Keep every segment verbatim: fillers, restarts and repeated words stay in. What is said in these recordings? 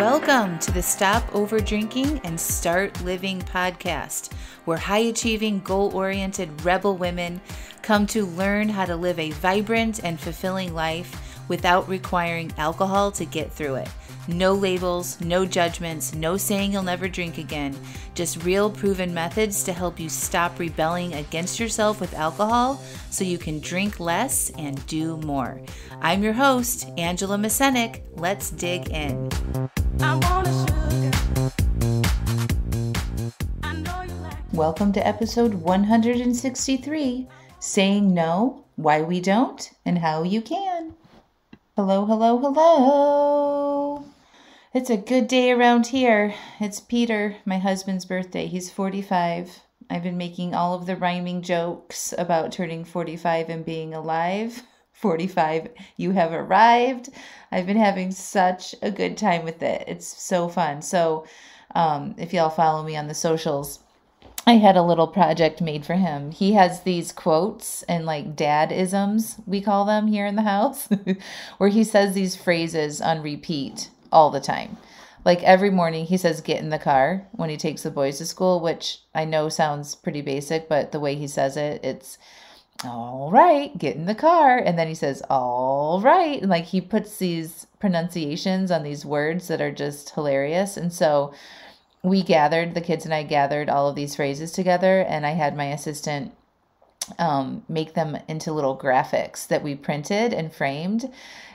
Welcome to the Stop Over-drinking and Start Living podcast, where high-achieving, goal-oriented rebel women come to learn how to live a vibrant and fulfilling life without requiring alcohol to get through it. No labels, no judgments, no saying you'll never drink again. Just real proven methods to help you stop rebelling against yourself with alcohol so you can drink less and do more. I'm your host, Angela Mascenik. Let's dig in. I want sugar. I know you like it. Welcome to episode one hundred sixty-three, Saying No, Why We Don't, and How You Can. Hello, hello, hello. It's a good day around here. It's Peter, my husband's birthday. He's forty-five. I've been making all of the rhyming jokes about turning forty-five and being alive. forty-five, you have arrived. I've been having such a good time with it. It's so fun. So um, if y'all follow me on the socials, I had a little project made for him. He has these quotes and like dad-isms, we call them here in the house, where he says these phrases on repeat all the time. Like every morning he says, get in the car when he takes the boys to school, which I know sounds pretty basic, but the way he says it, it's all right, get in the car. And then he says, all right. And like he puts these pronunciations on these words that are just hilarious. And so we gathered, the kids and I gathered all of these phrases together, and I had my assistant um, make them into little graphics that we printed and framed.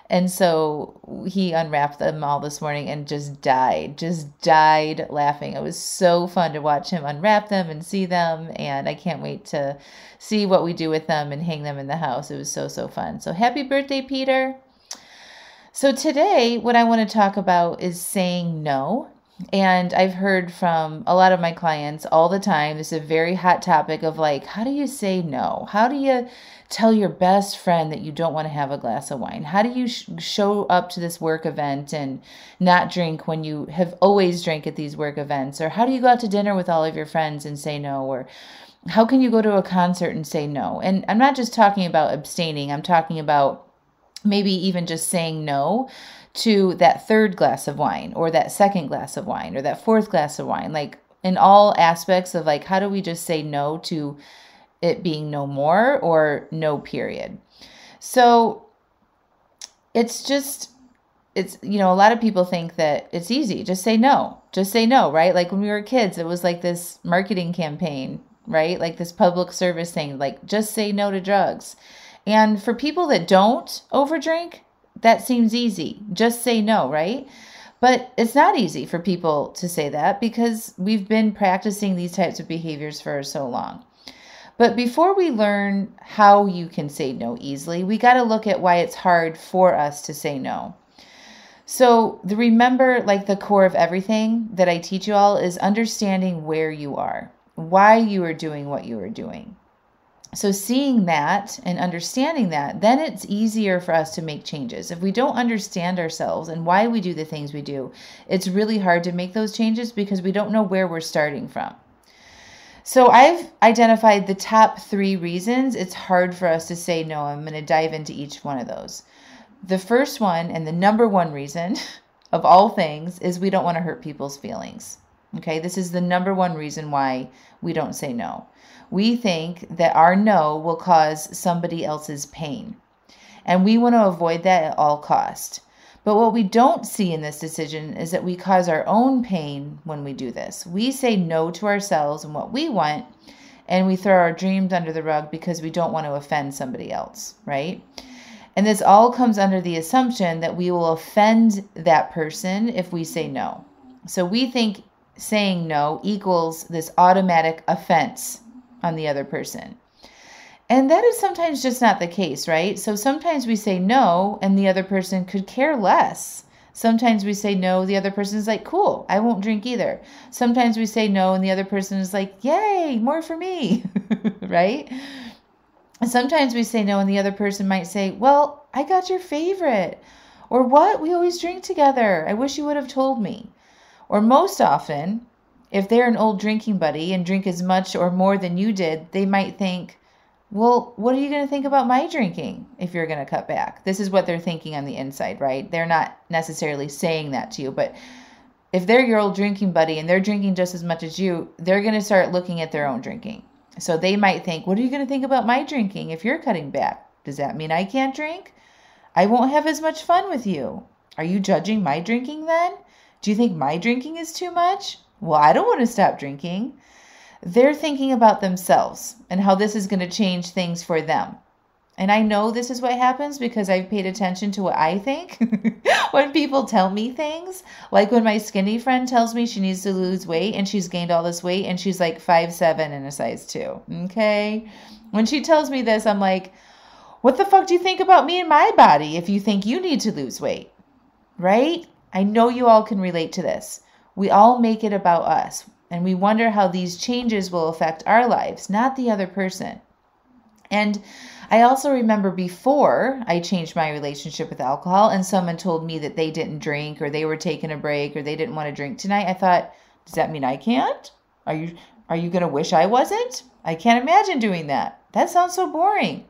And so he unwrapped them all this morning and just died, just died laughing. It was so fun to watch him unwrap them and see them. And I can't wait to see what we do with them and hang them in the house. It was so, so fun. So happy birthday, Peter. So today, what I want to talk about is saying no. And I've heard from a lot of my clients all the time, this is a very hot topic of like, how do you say no? How do you tell your best friend that you don't want to have a glass of wine? How do you sh- show up to this work event and not drink when you have always drank at these work events? Or how do you go out to dinner with all of your friends and say no? Or how can you go to a concert and say no? And I'm not just talking about abstaining. I'm talking about maybe even just saying no to that third glass of wine or that second glass of wine or that fourth glass of wine, like in all aspects of like, how do we just say no to it being no more or no period? So it's just, it's, you know, a lot of people think that it's easy. Just say no, just say no, right? Like when we were kids, it was like this marketing campaign, right? Like this public service thing, like just say no to drugs. And for people that don't overdrink, that seems easy. Just say no, right? But it's not easy for people to say that because we've been practicing these types of behaviors for so long. But before we learn how you can say no easily, we got to look at why it's hard for us to say no. So the remember, like the core of everything that I teach you all is understanding where you are, why you are doing what you are doing. So seeing that and understanding that, then it's easier for us to make changes. If we don't understand ourselves and why we do the things we do, it's really hard to make those changes because we don't know where we're starting from. So I've identified the top three reasons it's hard for us to say no. I'm going to dive into each one of those. The first one and the number one reason of all things is we don't want to hurt people's feelings. Okay, this is the number one reason why we don't say no. We think that our no will cause somebody else's pain, and we want to avoid that at all costs. But what we don't see in this decision is that we cause our own pain when we do this. We say no to ourselves and what we want, and we throw our dreams under the rug because we don't want to offend somebody else, right? And this all comes under the assumption that we will offend that person if we say no. So we think saying no equals this automatic offense on the other person. And that is sometimes just not the case, right? So sometimes we say no and the other person could care less. Sometimes we say no, the other person is like, cool, I won't drink either. Sometimes we say no and the other person is like, yay, more for me, right? And sometimes we say no and the other person might say, well, I got your favorite. Or what? We always drink together. I wish you would have told me. Or most often, if they're an old drinking buddy and drink as much or more than you did, they might think, well, what are you going to think about my drinking if you're going to cut back? This is what they're thinking on the inside, right? They're not necessarily saying that to you, but if they're your old drinking buddy and they're drinking just as much as you, they're going to start looking at their own drinking. So they might think, what are you going to think about my drinking if you're cutting back? Does that mean I can't drink? I won't have as much fun with you. Are you judging my drinking then? Do you think my drinking is too much? Well, I don't want to stop drinking. They're thinking about themselves and how this is going to change things for them. And I know this is what happens because I've paid attention to what I think when people tell me things. Like when my skinny friend tells me she needs to lose weight and she's gained all this weight and she's like five seven and a size two. Okay? When she tells me this, I'm like, what the fuck do you think about me and my body if you think you need to lose weight? Right? I know you all can relate to this. We all make it about us. And we wonder how these changes will affect our lives, not the other person. And I also remember before I changed my relationship with alcohol and someone told me that they didn't drink or they were taking a break or they didn't want to drink tonight, I thought, does that mean I can't? Are you are you going to wish I wasn't? I can't imagine doing that. That sounds so boring,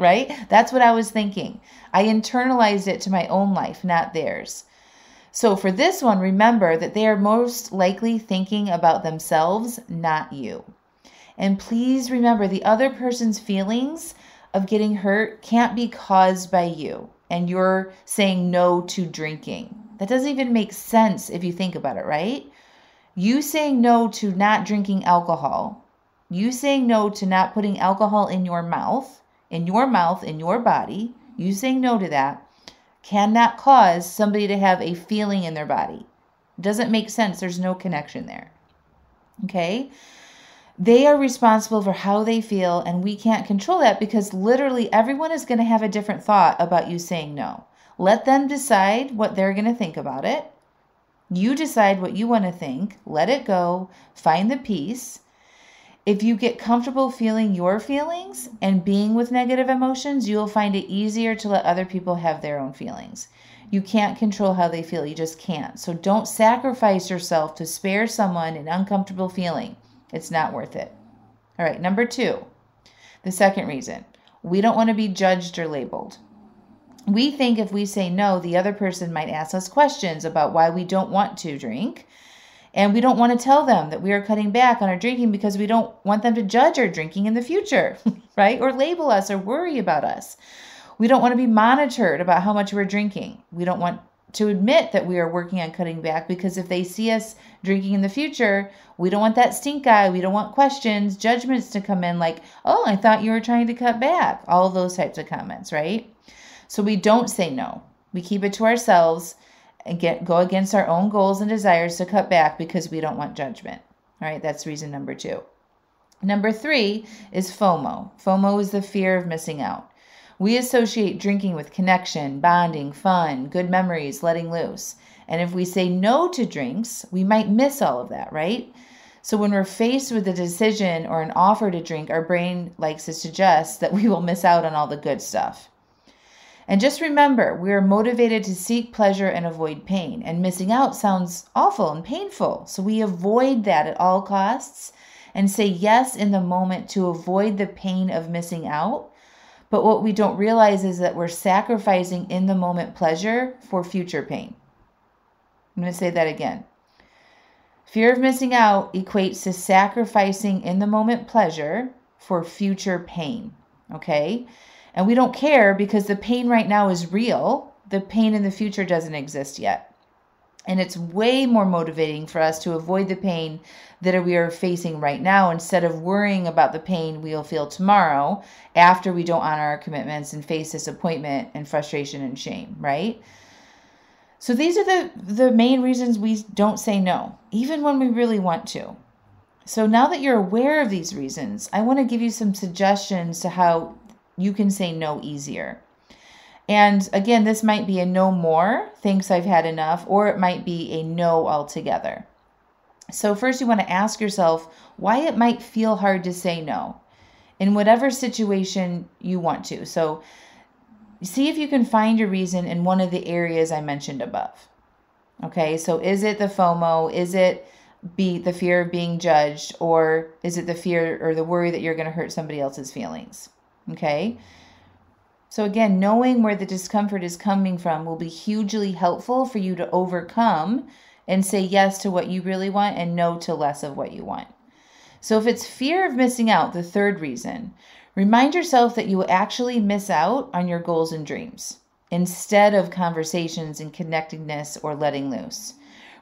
right? That's what I was thinking. I internalized it to my own life, not theirs. So for this one, remember that they are most likely thinking about themselves, not you. And please remember the other person's feelings of getting hurt can't be caused by you and you're saying no to drinking. That doesn't even make sense if you think about it, right? You saying no to not drinking alcohol, you saying no to not putting alcohol in your mouth, in your mouth, in your body, you saying no to that cannot cause somebody to have a feeling in their body. It doesn't make sense. There's no connection there. Okay? They are responsible for how they feel, and we can't control that because literally everyone is going to have a different thought about you saying no. Let them decide what they're going to think about it. You decide what you want to think. Let it go. Find the peace. If you get comfortable feeling your feelings and being with negative emotions, you'll find it easier to let other people have their own feelings. You can't control how they feel. You just can't. So don't sacrifice yourself to spare someone an uncomfortable feeling. It's not worth it. All right, number two, the second reason, we don't want to be judged or labeled. We think if we say no, the other person might ask us questions about why we don't want to drink, and we don't want to tell them that we are cutting back on our drinking because we don't want them to judge our drinking in the future, right? Or label us or worry about us. We don't want to be monitored about how much we're drinking. We don't want to admit that we are working on cutting back because if they see us drinking in the future, we don't want that stink eye. We don't want questions, judgments to come in like, oh, I thought you were trying to cut back. All those types of comments, right? So we don't say no. We keep it to ourselves and get go against our own goals and desires to cut back because we don't want judgment. All right, that's reason number two. Number three is FOMO. FOMO is the fear of missing out. We associate drinking with connection, bonding, fun, good memories, letting loose. And if we say no to drinks, we might miss all of that, right? So when we're faced with a decision or an offer to drink, our brain likes to suggest that we will miss out on all the good stuff. And just remember, we are motivated to seek pleasure and avoid pain. And missing out sounds awful and painful. So we avoid that at all costs and say yes in the moment to avoid the pain of missing out. But what we don't realize is that we're sacrificing in the moment pleasure for future pain. I'm going to say that again. Fear of missing out equates to sacrificing in the moment pleasure for future pain. Okay? And we don't care because the pain right now is real. The pain in the future doesn't exist yet. And it's way more motivating for us to avoid the pain that we are facing right now instead of worrying about the pain we'll feel tomorrow after we don't honor our commitments and face disappointment and frustration and shame, right? So these are the, the main reasons we don't say no, even when we really want to. So now that you're aware of these reasons, I want to give you some suggestions to how you can say no easier. And again, this might be a no more, thinks I've had enough, or it might be a no altogether. So first you want to ask yourself why it might feel hard to say no in whatever situation you want to. So see if you can find your reason in one of the areas I mentioned above. Okay, so is it the FOMO? Is it be the fear of being judged? Or is it the fear or the worry that you're going to hurt somebody else's feelings? Okay. So again, knowing where the discomfort is coming from will be hugely helpful for you to overcome and say yes to what you really want and no to less of what you want. So if it's fear of missing out, the third reason, remind yourself that you will actually miss out on your goals and dreams instead of conversations and connectedness or letting loose.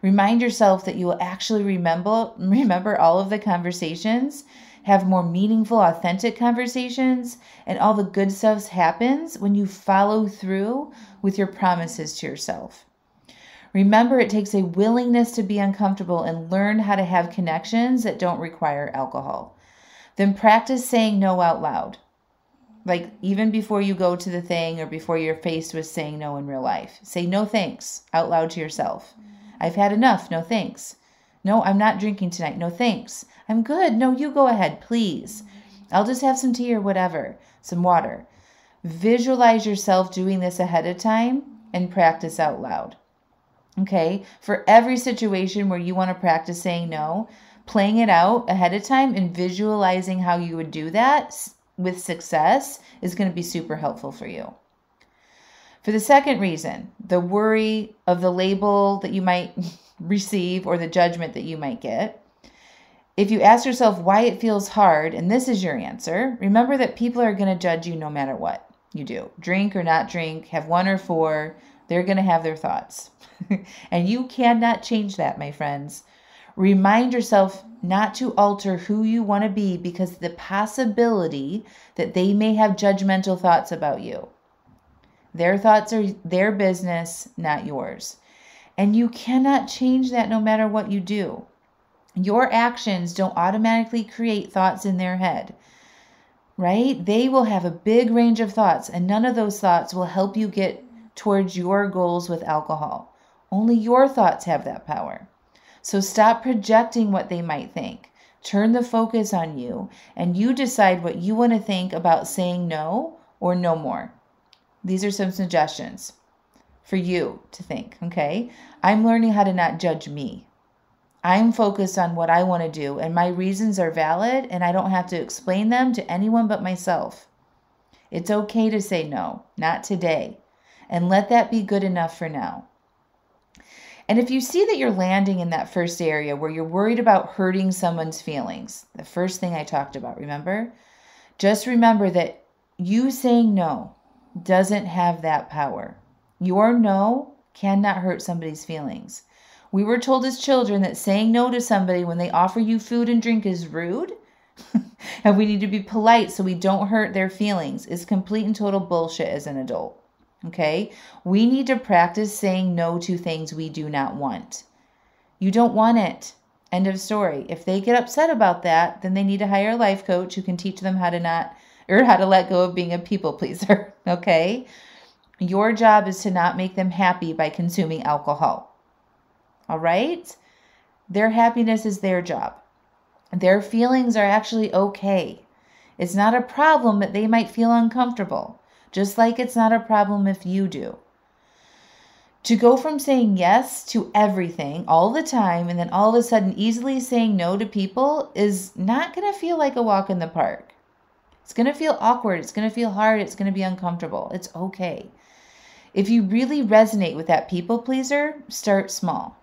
Remind yourself that you will actually remember, remember all of the conversations, have more meaningful, authentic conversations, and all the good stuff happens when you follow through with your promises to yourself. Remember, it takes a willingness to be uncomfortable and learn how to have connections that don't require alcohol. Then practice saying no out loud. Like even before you go to the thing or before you're faced with saying no in real life, say no thanks out loud to yourself. I've had enough. No thanks. No, I'm not drinking tonight. No thanks. I'm good. No, you go ahead, please. I'll just have some tea or whatever, some water. Visualize yourself doing this ahead of time and practice out loud. Okay, for every situation where you want to practice saying no, playing it out ahead of time and visualizing how you would do that with success is going to be super helpful for you. For the second reason, the worry of the label that you might receive or the judgment that you might get. If you ask yourself why it feels hard, and this is your answer, remember that people are going to judge you no matter what you do. Drink or not drink, have one or four, they're going to have their thoughts. And you cannot change that, my friends. Remind yourself not to alter who you want to be because the possibility that they may have judgmental thoughts about you. Their thoughts are their business, not yours. And you cannot change that no matter what you do. Your actions don't automatically create thoughts in their head, right? They will have a big range of thoughts, and none of those thoughts will help you get towards your goals with alcohol. Only your thoughts have that power. So stop projecting what they might think. Turn the focus on you, and you decide what you want to think about saying no or no more. These are some suggestions for you to think, okay? I'm learning how to not judge me. I'm focused on what I want to do, and my reasons are valid, and I don't have to explain them to anyone but myself. It's okay to say no, not today. And let that be good enough for now. And if you see that you're landing in that first area where you're worried about hurting someone's feelings, the first thing I talked about, remember? Just remember that you saying no doesn't have that power. Your no cannot hurt somebody's feelings. We were told as children that saying no to somebody when they offer you food and drink is rude, and we need to be polite so we don't hurt their feelings is complete and total bullshit as an adult. Okay, we need to practice saying no to things we do not want. You don't want it. End of story. If they get upset about that, then they need to hire a life coach who can teach them how to not, or how to let go of being a people pleaser. Okay, your job is to not make them happy by consuming alcohol. All right, their happiness is their job. Their feelings are actually okay. It's not a problem that they might feel uncomfortable. Just like it's not a problem if you do. To go from saying yes to everything all the time and then all of a sudden easily saying no to people is not going to feel like a walk in the park. It's going to feel awkward. It's going to feel hard. It's going to be uncomfortable. It's okay. If you really resonate with that people pleaser, start small.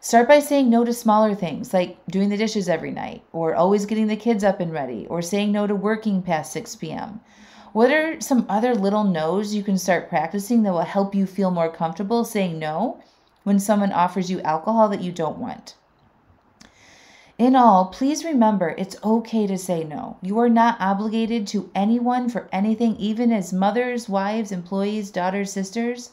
Start by saying no to smaller things like doing the dishes every night or always getting the kids up and ready or saying no to working past six p.m. What are some other little no's you can start practicing that will help you feel more comfortable saying no when someone offers you alcohol that you don't want? In all, please remember it's okay to say no. You are not obligated to anyone for anything, even as mothers, wives, employees, daughters, sisters.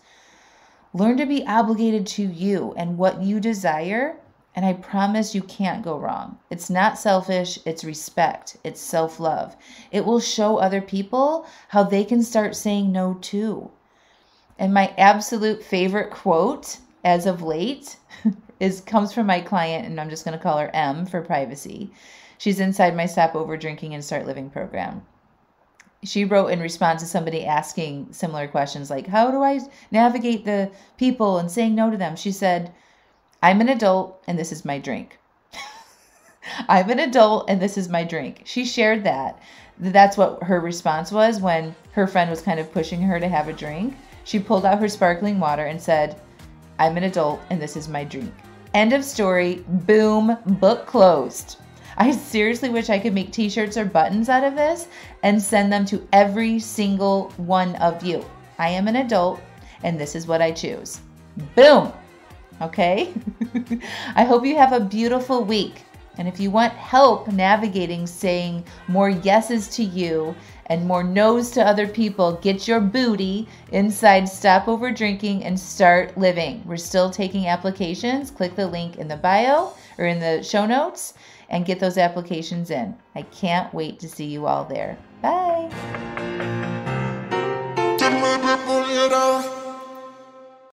Learn to be obligated to you and what you desire, and I promise you can't go wrong. It's not selfish. It's respect. It's self-love. It will show other people how they can start saying no too. And my absolute favorite quote as of late is comes from my client, and I'm just going to call her M for privacy. She's inside my Stop Over-drinking and Start Living program. She wrote in response to somebody asking similar questions like, how do I navigate the people and saying no to them? She said, I'm an adult and this is my drink. I'm an adult and this is my drink. She shared that. That's what her response was when her friend was kind of pushing her to have a drink. She pulled out her sparkling water and said, I'm an adult and this is my drink. End of story. Boom. Book closed. I seriously wish I could make t-shirts or buttons out of this and send them to every single one of you. I am an adult and this is what I choose. Boom. Okay. I hope you have a beautiful week. And if you want help navigating saying more yeses to you and more no's to other people, get your booty inside Stop Over Drinking and Start Living. We're still taking applications. Click the link in the bio or in the show notes and get those applications in. I can't wait to see you all there. Bye.